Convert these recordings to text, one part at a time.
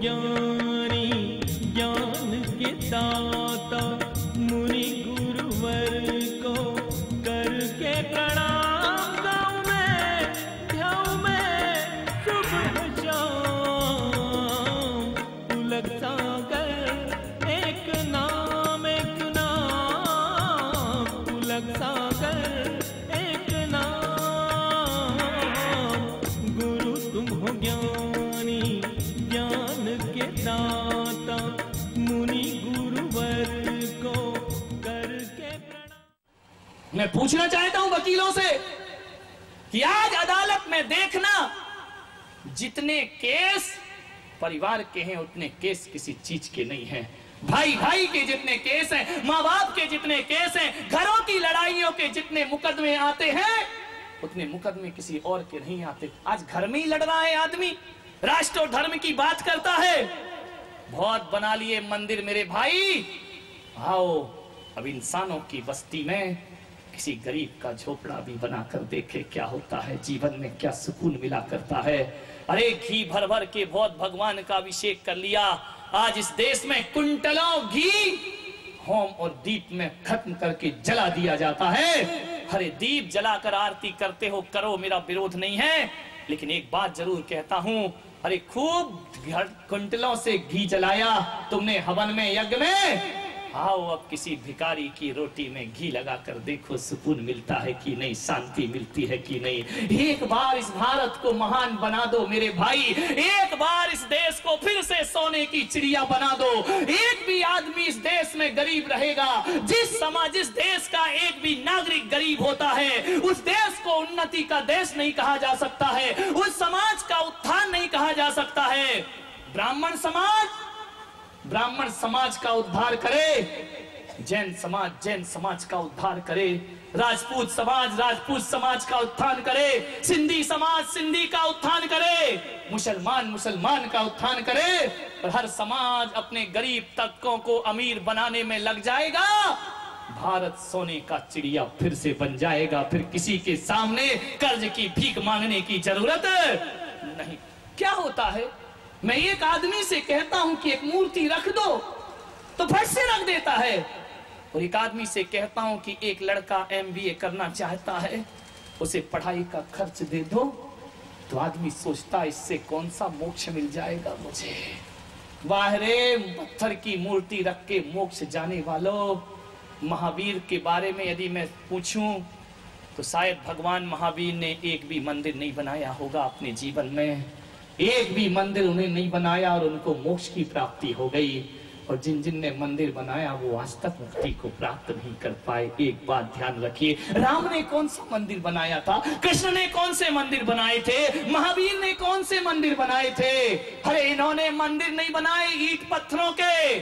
ज्ञानी ज्ञान के दाता मुनि गुरुवर को करके प्रणाम गाँव में सुबह शाम। पुलक सागर एक नाम एक नाम, पुलक सागर एक नाम। गुरु तुम हो ज्ञानी ज्ञान के दाता मुनि गुरुवर को करके प्रणाम। मैं पूछना चाहता हूं वकीलों से कि आज अदालत में देखना जितने केस परिवार के हैं उतने केस किसी चीज के नहीं हैं। भाई भाई के जितने केस हैं, माँ बाप के जितने केस हैं, घरों की लड़ाइयों के जितने मुकदमे आते हैं उतने मुकदमे किसी और के नहीं आते। आज घर में ही लड़ रहा है आदमी, राष्ट्र और धर्म की बात करता है। बहुत बना लिए मंदिर मेरे भाई, आओ अब इंसानों की बस्ती में किसी गरीब का झोपड़ा भी बनाकर देखे क्या होता है, जीवन में क्या सुकून मिला करता है। अरे घी भर भर के बहुत भगवान का अभिषेक कर लिया, आज इस देश में कुंटलों घी होम और दीप में खत्म करके जला दिया जाता है। हरे दीप जलाकर आरती करते हो, करो, मेरा विरोध नहीं है, लेकिन एक बात जरूर कहता हूं, अरे खूब कुंटलों से घी जलाया तुमने हवन में यज्ञ में, आओ अब किसी भिखारी की रोटी में घी लगाकर देखो सुकून मिलता है कि नहीं, शांति मिलती है कि नहीं। एक बार इस भारत को महान बना दो मेरे भाई, एक बार इस देश को फिर से सोने की चिड़िया बना दो। एक भी आदमी इस देश में गरीब रहेगा, जिस समाज इस देश का एक भी नागरिक गरीब होता है उस देश को उन्नति का देश नहीं कहा जा सकता है, उस समाज का उत्थान नहीं कहा जा सकता है। ब्राह्मण समाज का उद्धार करे, जैन समाज का उद्धार करे, राजपूत समाज का उत्थान करे, सिंधी का उत्थान करे, मुसलमान का उत्थान करे, और हर समाज अपने गरीब तबकों को अमीर बनाने में लग जाएगा। भारत सोने का चिड़िया फिर से बन जाएगा, फिर किसी के सामने कर्ज की भीख मांगने की जरूरत नहीं। क्या होता है, मैं एक आदमी से कहता हूं कि एक मूर्ति रख दो तो फट से रख देता है, और एक आदमी से कहता हूं कि एक लड़का MBA करना चाहता है उसे पढ़ाई का खर्च दे दो तो आदमी सोचता इससे कौन सा मोक्ष मिल जाएगा मुझे। बाहरे पत्थर की मूर्ति रख के मोक्ष जाने वालों, महावीर के बारे में यदि मैं पूछूं तो शायद भगवान महावीर ने एक भी मंदिर नहीं बनाया होगा अपने जीवन में, एक भी मंदिर उन्हें नहीं बनाया और उनको मोक्ष की प्राप्ति हो गई। और जिन जिन ने मंदिर बनाया वो आज तक मुक्ति को प्राप्त नहीं कर पाए। एक बात ध्यान रखिए, राम ने कौन सा मंदिर बनाया था, कृष्ण ने कौन से मंदिर बनाए थे, महावीर ने कौन से मंदिर बनाए थे। अरे इन्होंने मंदिर नहीं बनाए ईंट पत्थरों के,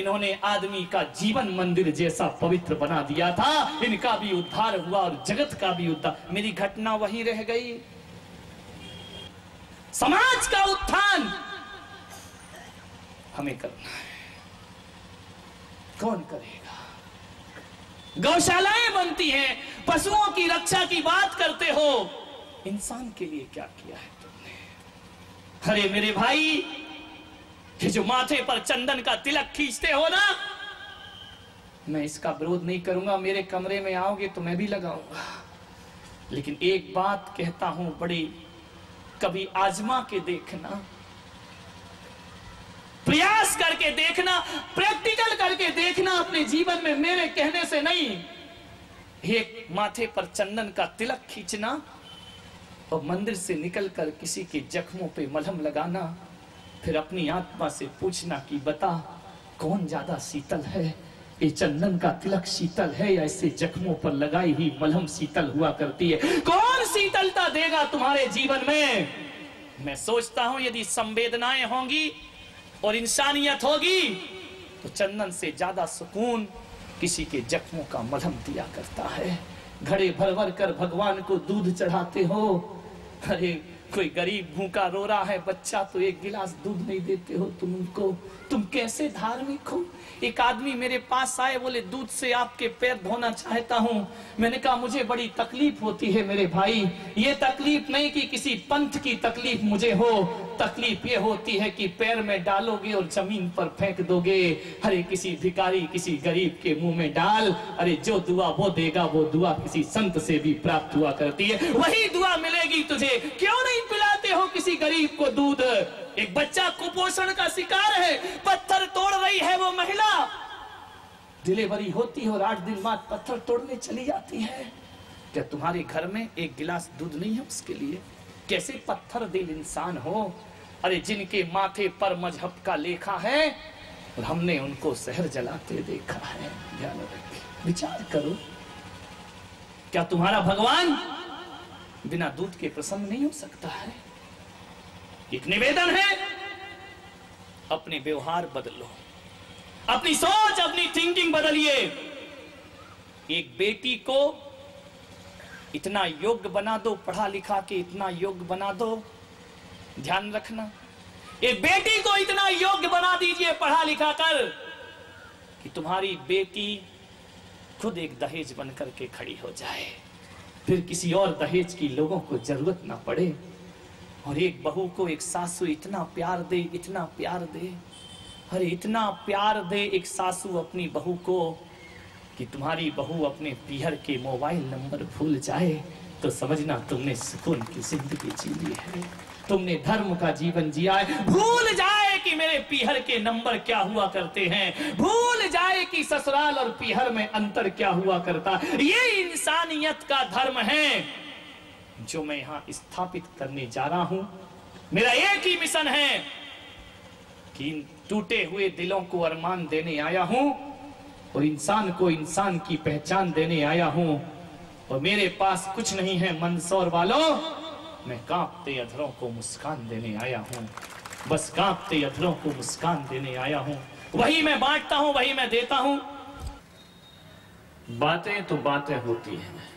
इन्होंने आदमी का जीवन मंदिर जैसा पवित्र बना दिया था। इनका भी उद्धार हुआ और जगत का भी उद्धार। मेरी घटना वही रह गई, समाज का उत्थान हमें करना है, कौन करेगा। गौशालाएं बनती हैं, पशुओं की रक्षा की बात करते हो, इंसान के लिए क्या किया है तुमने। अरे मेरे भाई, ये जो माथे पर चंदन का तिलक खींचते हो ना, मैं इसका विरोध नहीं करूंगा, मेरे कमरे में आओगे तो मैं भी लगाऊंगा, लेकिन एक बात कहता हूं, बड़ी कभी आजमा के देखना, प्रयास करके देखना, प्रैक्टिकल करके देखना अपने जीवन में, मेरे कहने से नहीं। एक माथे पर चंदन का तिलक खींचना और मंदिर से निकलकर किसी के जख्मों पे मलहम लगाना, फिर अपनी आत्मा से पूछना कि बता कौन ज्यादा शीतल है, ये चंदन का तिलक शीतल है या इससे जख्मों पर लगाई हुई मलहम शीतल हुआ करती है, कौन शीतलता देगा तुम्हारे जीवन में। मैं सोचता हूं यदि संवेदनाएं होंगी और इंसानियत होगी तो चंदन से ज्यादा सुकून किसी के जख्मों का मलहम दिया करता है। घड़े भर भर कर भगवान को दूध चढ़ाते हो, अरे कोई गरीब भूखा रो रहा है बच्चा तो एक गिलास दूध नहीं देते हो तुम उनको, तुम कैसे धार्मिक हो। एक आदमी मेरे पास आए, बोले दूध से आपके पैर धोना चाहता हूँ। मैंने कहा मुझे बड़ी तकलीफ होती है मेरे भाई, ये तकलीफ नहीं कि किसी पंथ की तकलीफ मुझे हो, तकलीफ ये होती है कि पैर में डालोगे और जमीन पर फेंक दोगे। अरे किसी भिखारी किसी गरीब के मुंह में डाल, अरे जो दुआ वो देगा वो दुआ किसी संत से भी प्राप्त हुआ करती है, वही दुआ मिलेगी तुझे। क्यों नहीं पिलाते हो किसी गरीब को दूध। एक बच्चा कुपोषण का शिकार है, पत्थर तोड़ रही है वो महिला, डिलीवरी होती है और 8 दिन बाद पत्थर तोड़ने चली जाती है। क्या तुम्हारे घर में एक गिलास दूध नहीं है उसके लिए? कैसे पत्थर दिल इंसान हो। अरे जिनके माथे पर मजहब का लेखा है और हमने उनको शहर जलाते देखा है। ध्यान रखिए, विचार करो, क्या तुम्हारा भगवान बिना दूध के प्रसन्न नहीं हो सकता है। एक निवेदन है, अपने व्यवहार बदलो, अपनी सोच अपनी थिंकिंग बदलिए। एक बेटी को इतना योग्य बना दो, पढ़ा लिखा के इतना योग्य बना दो, ध्यान रखना, एक बेटी को इतना योग्य बना दीजिए पढ़ा लिखा कर कि तुम्हारी बेटी खुद एक दहेज बन करके खड़ी हो जाए, फिर किसी और दहेज की लोगों को जरूरत ना पड़े। और एक बहू को एक सासू इतना प्यार दे, इतना प्यार दे, अरे इतना प्यार दे एक सासू अपनी बहू को कि तुम्हारी बहू अपने पीहर के मोबाइल नंबर भूल जाए तो समझना तुमने सुकून की जिंदगी जी ली है, तुमने धर्म का जीवन जिया है। भूल जाए कि मेरे पीहर के नंबर क्या हुआ करते हैं, भूल जाए कि ससुराल और पीहर में अंतर क्या हुआ करता। ये इंसानियत का धर्म है जो मैं यहाँ स्थापित करने जा रहा हूँ। मेरा एक ही मिशन है कि टूटे हुए दिलों को अरमान देने आया हूँ और इंसान को इंसान की पहचान देने आया हूं। और मेरे पास कुछ नहीं है मंदसौर वालों, मैं कांपते अधरों को मुस्कान देने आया हूं, बस कांपते अधरों को मुस्कान देने आया हूं। वही मैं बांटता हूं, वही मैं देता हूं। बातें तो बातें होती हैं,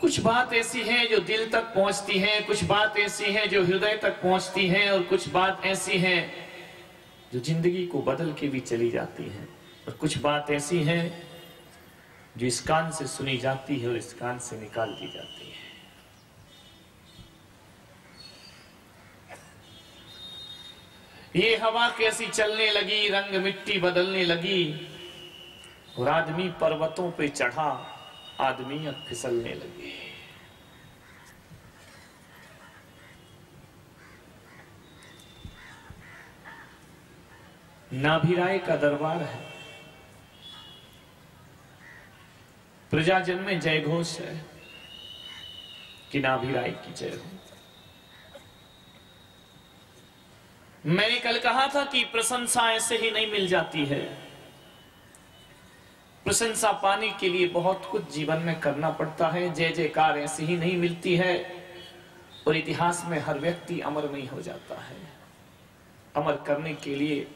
कुछ बात ऐसी है जो दिल तक पहुंचती है, कुछ बात ऐसी है जो हृदय तक पहुंचती है, और कुछ बात ऐसी है जो जिंदगी को बदल के भी चली जाती है, और कुछ बात ऐसी है जो इस कान से सुनी जाती है और इस कान से निकाल दी जाती है। ये हवा कैसी चलने लगी, रंग मिट्टी बदलने लगी, और आदमी पर्वतों पे चढ़ा, आदमी अब फिसलने लगे। नाभिराय का दरबार है, प्रजाजन में जय घोष है कि नाभिराय की जय हो। मैंने कल कहा था कि प्रशंसा ऐसे ही नहीं मिल जाती है, प्रशंसा पाने के लिए बहुत कुछ जीवन में करना पड़ता है, जय जयकार ऐसे ही नहीं मिलती है। और इतिहास में हर व्यक्ति अमर नहीं हो जाता है, अमर करने के लिए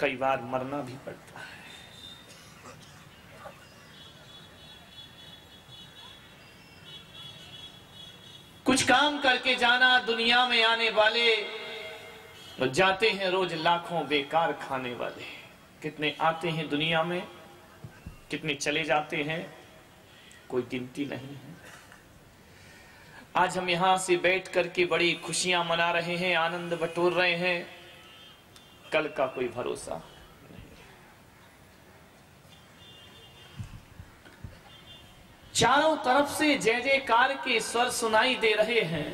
कई बार मरना भी पड़ता है। कुछ काम करके जाना, दुनिया में आने वाले और जाते हैं रोज लाखों बेकार खाने वाले। कितने आते हैं दुनिया में, कितने चले जाते हैं, कोई गिनती नहीं है। आज हम यहां से बैठ करके बड़ी खुशियां मना रहे हैं, आनंद बटोर रहे हैं, कल का कोई भरोसा नहीं। चारों तरफ से जय जयकार के स्वर सुनाई दे रहे हैं,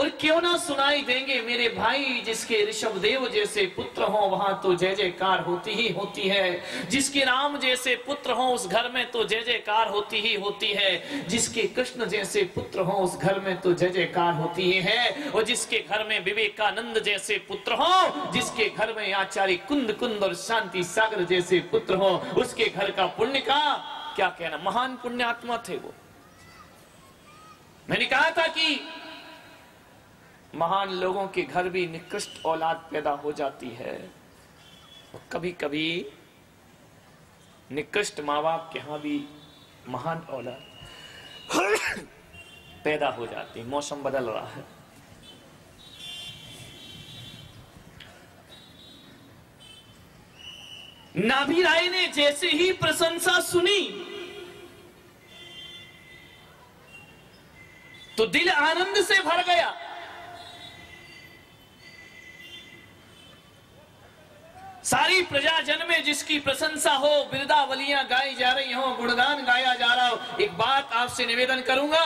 और क्यों ना सुनाई देंगे मेरे भाई। जिसके ऋषभदेव जैसे पुत्र हो वहां तो जय जयकार होती ही होती है, जिसके राम जैसे पुत्र हो उस घर में तो जय जयकार होती ही होती है, जिसके कृष्ण जैसे पुत्र हो उस घर में तो जय जयकार होती ही है, और जिसके घर में विवेकानंद जैसे पुत्र हो, जिसके घर में आचार्य कुंद कुंद और शांति सागर जैसे पुत्र हो, उसके घर का पुण्य का क्या कहना। महान पुण्यात्मा थे वो। मैंने कहा था कि महान लोगों के घर भी निकृष्ट औलाद पैदा हो जाती है, और कभी कभी निकृष्ट माँ बाप के यहाँ भी महान औलाद पैदा हो जाती। मौसम बदल रहा है, नाभि राय ने जैसे ही प्रशंसा सुनी तो दिल आनंद से भर गया। सारी प्रजा जन में जिसकी प्रशंसा हो, बिरदावलियां गाई जा रही हो, गुणगान गाया जा रहा हो। एक बात आपसे निवेदन करूंगा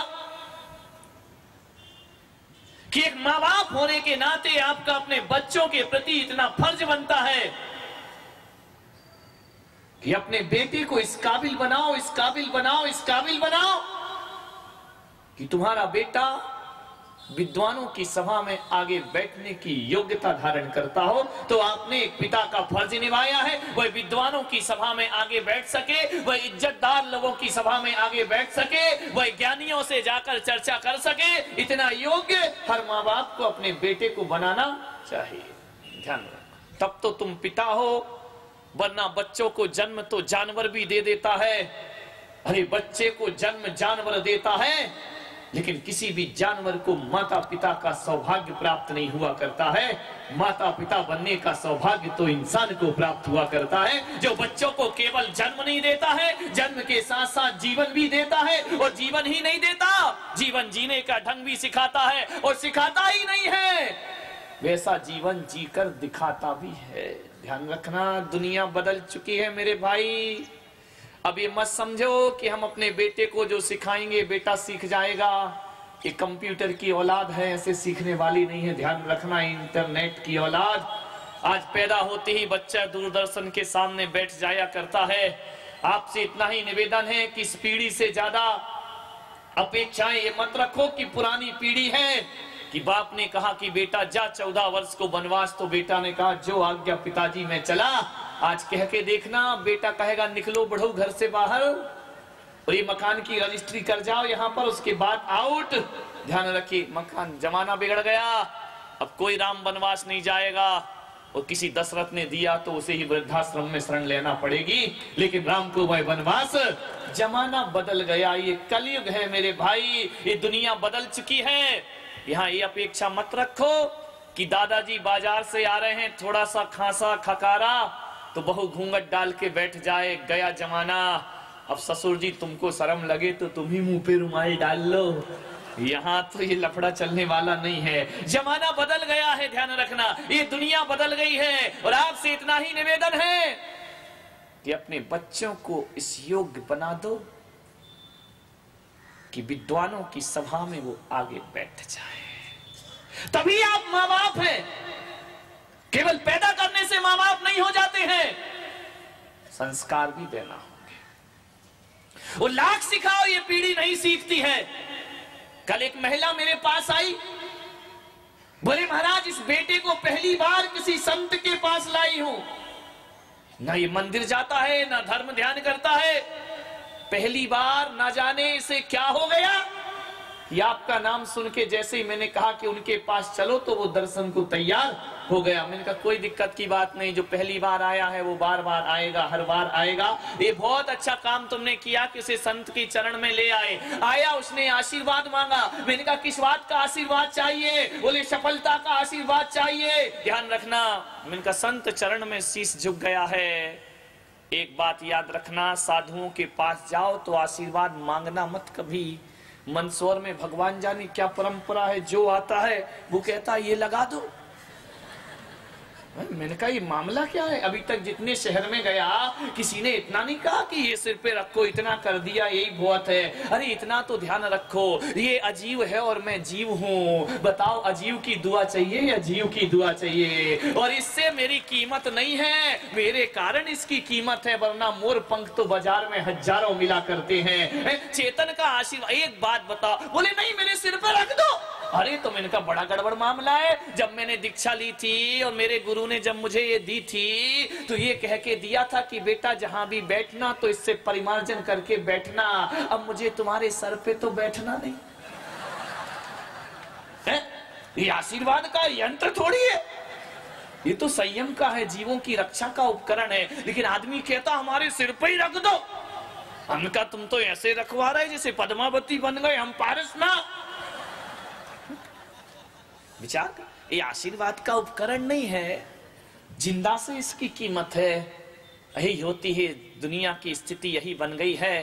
कि एक माँ बाप होने के नाते आपका अपने बच्चों के प्रति इतना फर्ज बनता है कि अपने बेटे को इस काबिल बनाओ, इस काबिल बनाओ, इस काबिल बनाओ कि तुम्हारा बेटा विद्वानों की सभा में आगे बैठने की योग्यता धारण करता हो। तो आपने एक पिता का फर्ज निभाया है, वह विद्वानों की सभा में आगे बैठ सके, वह इज्जतदार लोगों की सभा में आगे बैठ सके, वह ज्ञानियों से जाकर चर्चा कर सके। इतना योग्य हर माँ बाप को अपने बेटे को बनाना चाहिए। ध्यान रखो, तब तो तुम पिता हो, वरना बच्चों को जन्म तो जानवर भी दे देता है। अरे बच्चे को जन्म जानवर देता है, लेकिन किसी भी जानवर को माता पिता का सौभाग्य प्राप्त नहीं हुआ करता है। माता पिता बनने का सौभाग्य तो इंसान को प्राप्त हुआ करता है, जो बच्चों को केवल जन्म नहीं देता है, जन्म के साथ साथ जीवन भी देता है। और जीवन ही नहीं देता, जीवन जीने का ढंग भी सिखाता है, और सिखाता ही नहीं है, वैसा जीवन जीकर दिखाता भी है। ध्यान रखना, दुनिया बदल चुकी है मेरे भाई। अब ये मत समझो कि हम अपने बेटे को जो सिखाएंगे बेटा सीख जाएगा। ये कंप्यूटर की औलाद है, ऐसे सीखने वाली नहीं है। ध्यान रखना, इंटरनेट की औलाद आज पैदा होते ही बच्चा दूरदर्शन के सामने बैठ जाया करता है। आपसे इतना ही निवेदन है कि इस पीढ़ी से ज्यादा अपेक्षाएं ये मत रखो कि पुरानी पीढ़ी है कि बाप ने कहा कि बेटा जा 14 वर्ष को वनवास, तो बेटा ने कहा जो आज्ञा पिताजी मैं चला। आज कह के देखना, बेटा कहेगा निकलो बढ़ो घर से बाहर और ये मकान की रजिस्ट्री कर जाओ यहाँ पर, उसके बाद आउट। ध्यान रखिए, मकान जमाना बिगड़ गया, अब कोई राम वनवास नहीं जाएगा। और किसी दशरथ ने दिया तो उसे ही वृद्धाश्रम में शरण लेना पड़ेगी, लेकिन राम को वह वनवास। जमाना बदल गया, ये कलयुग है मेरे भाई, ये दुनिया बदल चुकी है। यहाँ ये अपेक्षा मत रखो कि दादाजी बाजार से आ रहे हैं, थोड़ा सा खांसा खकारा तो बहू घूंघट डाल के बैठ जाए। गया जमाना, अब ससुर जी तुमको शर्म लगे तो तुम ही मुंह पे रुमाल डाल लो। यहाँ तो ये लफड़ा चलने वाला नहीं है। जमाना बदल गया है, ध्यान रखना, ये दुनिया बदल गई है। और आपसे इतना ही निवेदन है कि अपने बच्चों को इस योग्य बना दो कि विद्वानों की सभा में वो आगे बैठ जाए। तभी आप माँ बाप हैं। केवल पैदा करने से माँ बाप नहीं हो जाते हैं, संस्कार भी देना होंगे। वो लाख सिखाओ ये पीढ़ी नहीं सीखती है। कल एक महिला मेरे पास आई, बोले महाराज इस बेटे को पहली बार किसी संत के पास लाई हूं, ना ये मंदिर जाता है ना धर्म ध्यान करता है। पहली बार ना जाने इसे क्या हो गया, ये आपका नाम सुन के जैसे ही मैंने कहा कि उनके पास चलो तो वो दर्शन को तैयार हो गया। मैंने कहा कोई दिक्कत की बात नहीं, जो पहली बार आया है वो बार बार आएगा, हर बार आएगा। ये बहुत अच्छा काम तुमने किया कि उसे संत के चरण में ले आए। आया, उसने आशीर्वाद मांगा। मैंने कहा किस बात का आशीर्वाद चाहिए, बोले सफलता का आशीर्वाद चाहिए। ध्यान रखना, मैंने कहा संत चरण में शीश झुक गया है। एक बात याद रखना, साधुओं के पास जाओ तो आशीर्वाद मांगना मत कभी। मंदसौर में भगवान जाने क्या परंपरा है, जो आता है वो कहता है ये लगा दो। मैंने कहा ये मामला क्या है, अभी तक जितने शहर में गया किसी ने इतना नहीं कहा कि ये सिर पे रखो, इतना कर दिया यही बहुत है। अरे इतना तो ध्यान रखो, ये अजीव है और मैं जीव हूँ। बताओ अजीव की दुआ चाहिए या जीव की दुआ चाहिए। और इससे मेरी कीमत नहीं है, मेरे कारण इसकी कीमत है, वरना मोर पंख तो बाजार में हजारों मिला करते हैं। चेतन का आशीर्वाद, एक बात बताओ, बोले नहीं मेरे सिर पर रख दो। अरे तो मैंने कहा बड़ा गड़बड़ मामला है। जब मैंने दीक्षा ली थी और मेरे गुरु ने जब मुझे ये दी थी तो ये कह के दिया था कि बेटा जहां भी बैठना तो इससे परिमार्जन करके बैठना। अब मुझे तुम्हारे सर पे तो बैठना नहीं है, ये आशीर्वाद का यंत्र थोड़ी है। ये तो संयम का है, जीवों की रक्षा का उपकरण है। लेकिन आदमी कहता हमारे सिर पर ही रख दो। हमने कहा तुम तो ऐसे रखवा रहे जैसे पद्मावती बन गए हम पारस ना। विचार, ये आशीर्वाद का उपकरण नहीं है, जिंदा से इसकी कीमत है। यही होती है दुनिया की स्थिति, यही बन गई है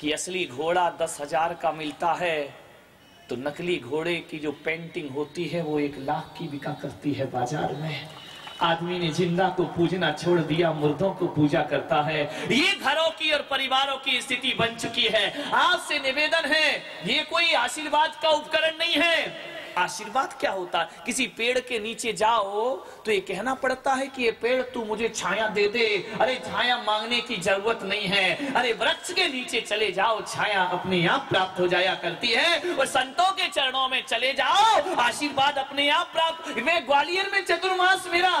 कि असली घोड़ा 10,000 का मिलता है तो नकली घोड़े की जो पेंटिंग होती है वो 1 लाख की बिका करती है बाजार में। आदमी ने जिंदा को पूजना छोड़ दिया, मुर्दों को पूजा करता है। ये घरों की और परिवारों की स्थिति बन चुकी है। आज से निवेदन है, ये कोई आशीर्वाद का उपकरण नहीं है। आशीर्वाद क्या होता है? किसी पेड़ के नीचे जाओ तो ये कहना पड़ता है कि ये पेड़ तू मुझे छाया दे दे। अरे छाया मांगने की जरूरत नहीं है, अरे वृक्ष के नीचे चले जाओ, छाया अपने आप प्राप्त हो जाया करती है। और संतों के चरणों में चले जाओ, आशीर्वाद अपने आप प्राप्त। मैं ग्वालियर में चतुर्मास, मेरा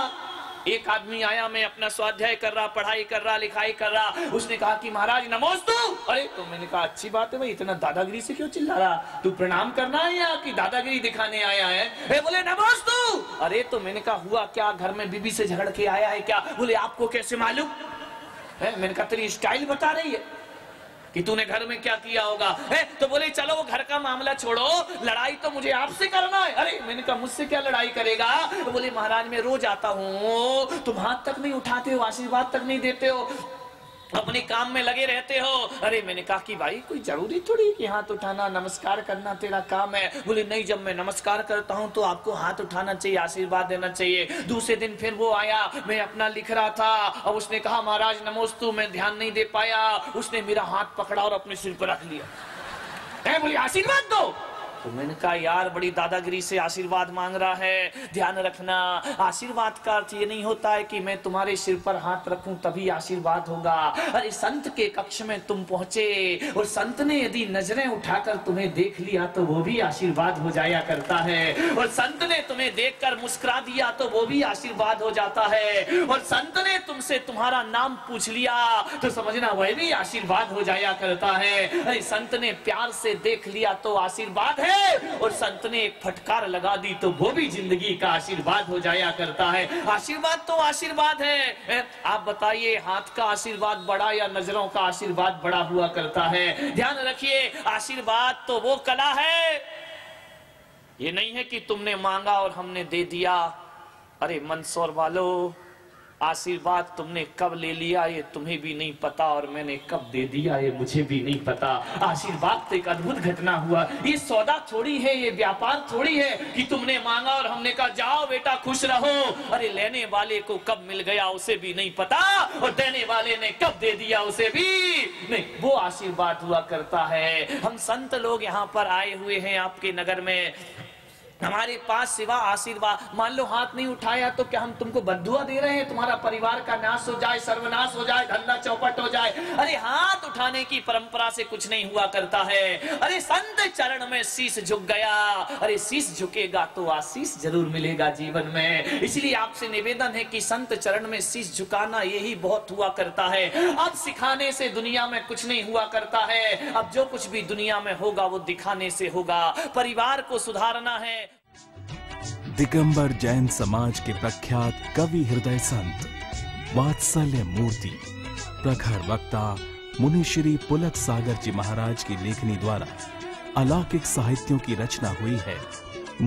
एक आदमी आया, मैं अपना स्वाध्याय कर रहा, पढ़ाई कर रहा, लिखाई कर रहा। उसने कहा कि महाराज नमोस्तु। अरे तो मैंने कहा अच्छी बात है भाई, इतना दादागिरी से क्यों चिल्ला रहा, तू प्रणाम करना है या कि दादागिरी दिखाने आया है? बोले नमोस्तु। अरे तो मैंने कहा हुआ क्या, घर में बीबी से झगड़ के आया है क्या? बोले आपको कैसे मालूम है? मैंने कहा तेरी स्टाइल बता रही है कि तूने घर में क्या किया होगा है? तो बोले चलो वो घर का मामला छोड़ो, लड़ाई तो मुझे आपसे करना है। अरे मैंने कहा मुझसे क्या लड़ाई करेगा? तो बोले महाराज मैं रोज आता हूँ, तुम हाथ तक नहीं उठाते हो, आशीर्वाद तक नहीं देते हो, अपने काम में लगे रहते हो। अरे मैंने कहा कि भाई कोई जरूरी थोड़ी कि हाथ उठाना, नमस्कार करना तेरा काम है। बोले नहीं, जब मैं नमस्कार करता हूँ तो आपको हाथ उठाना चाहिए, आशीर्वाद देना चाहिए। दूसरे दिन फिर वो आया, मैं अपना लिख रहा था, अब उसने कहा महाराज नमोस्तु, मैं ध्यान नहीं दे पाया। उसने मेरा हाथ पकड़ा और अपने सिर पर रख लिया। बोले आशीर्वाद दो। तो मैंने कहा यार बड़ी दादागिरी से आशीर्वाद मांग रहा है, ध्यान रखना। आशीर्वाद का अर्थ ये नहीं होता है कि मैं तुम्हारे सिर पर हाथ रखूं तभी आशीर्वाद होगा। अरे संत के कक्ष में तुम पहुंचे और संत ने यदि नजरें उठाकर तुम्हें देख लिया तो वो भी आशीर्वाद हो जाया करता है। और संत ने तुम्हें देखकर मुस्कुरा दिया तो वो भी आशीर्वाद हो जाता है। और संत ने तुमसे तुम्हारा नाम पूछ लिया तो समझना वह भी आशीर्वाद हो जाया करता है। अरे संत ने प्यार से देख लिया तो आशीर्वाद है, और संत ने एक फटकार लगा दी तो वो भी जिंदगी का आशीर्वाद हो जाया करता है। आशीर्वाद तो आशीर्वाद है। आप बताइए हाथ का आशीर्वाद बड़ा या नजरों का आशीर्वाद बड़ा हुआ करता है? ध्यान रखिए आशीर्वाद तो वो कला है, ये नहीं है कि तुमने मांगा और हमने दे दिया। अरे मंदसौर वालों, आशीर्वाद तुमने कब ले लिया ये तुम्हें भी नहीं पता, और मैंने कब दे दिया ये मुझे भी नहीं पता। आशीर्वाद तो एक अद्भुत घटना हुआ। ये सौदा थोड़ी है, ये व्यापार थोड़ी है कि तुमने मांगा और हमने कहा जाओ बेटा खुश रहो। अरे लेने वाले को कब मिल गया उसे भी नहीं पता, और देने वाले ने कब दे दिया उसे भी नहीं। वो आशीर्वाद हुआ करता है। हम संत लोग यहाँ पर आए हुए हैं आपके नगर में, हमारे पास सिवा आशीर्वाद, मान लो हाथ नहीं उठाया तो क्या हम तुमको बद्दुआ दे रहे हैं तुम्हारा परिवार का नाश हो जाए, सर्वनाश हो जाए, धंधा चौपट हो जाए? अरे हाथ उठाने की परंपरा से कुछ नहीं हुआ करता है। अरे संत चरण में शीश झुक गया, अरे शीश झुकेगा तो आशीष जरूर मिलेगा जीवन में। इसलिए आपसे निवेदन है कि संत चरण में शीश झुकाना यही बहुत हुआ करता है। अब सिखाने से दुनिया में कुछ नहीं हुआ करता है, अब जो कुछ भी दुनिया में होगा वो दिखाने से होगा। परिवार को सुधारना है। दिगंबर जैन समाज के प्रख्यात कवि हृदय संत वात्सल्य मूर्ति प्रखर वक्ता मुनि श्री पुलक सागर जी महाराज की लेखनी द्वारा अलौकिक साहित्यों की रचना हुई है।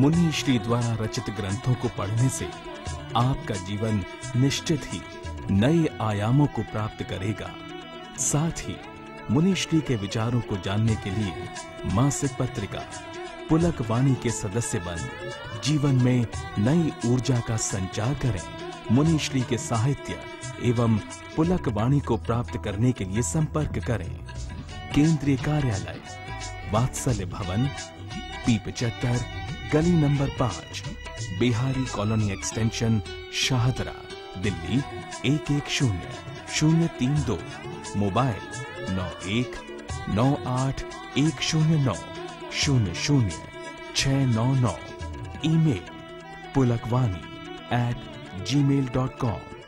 मुनि श्री द्वारा रचित ग्रंथों को पढ़ने से आपका जीवन निश्चित ही नए आयामों को प्राप्त करेगा। साथ ही मुनि श्री के विचारों को जानने के लिए मासिक पत्रिका पुलक वाणी के सदस्य बन जीवन में नई ऊर्जा का संचार करें। मुनि श्री के साहित्य एवं पुलक वाणी को प्राप्त करने के लिए संपर्क करें। केंद्रीय कार्यालय वात्सल्य भवन, P 75, गली number 5, Bihari colony extension Shahdara, Delhi 1100-032, mobile 919810900699, email pulakvani@gmail.com।